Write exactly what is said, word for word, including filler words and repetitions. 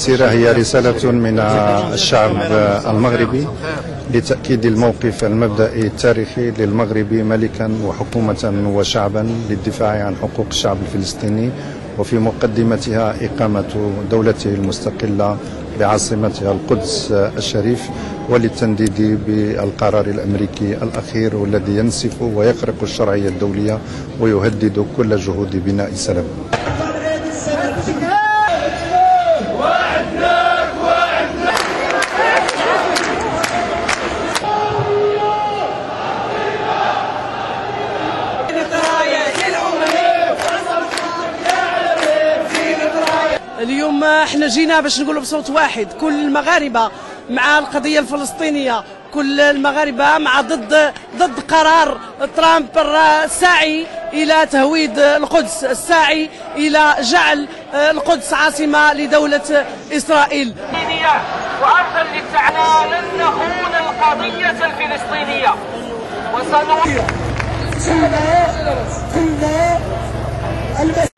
السيرة هي رسالة من الشعب المغربي لتأكيد الموقف المبدئي التاريخي للمغرب ملكا وحكومة وشعبا للدفاع عن حقوق الشعب الفلسطيني، وفي مقدمتها إقامة دولته المستقلة بعاصمتها القدس الشريف، وللتنديد بالقرار الأمريكي الأخير والذي ينسف ويخرق الشرعية الدولية ويهدد كل جهود بناء سلام. اليوم احنا جينا باش نقولوا بصوت واحد، كل المغاربه مع القضيه الفلسطينيه، كل المغاربه مع ضد ضد قرار ترامب الساعي الى تهويد القدس، الساعي الى جعل القدس عاصمه لدوله اسرائيل. وارضا للسعاده لن نخون القضيه الفلسطينيه وسنعيد كلنا.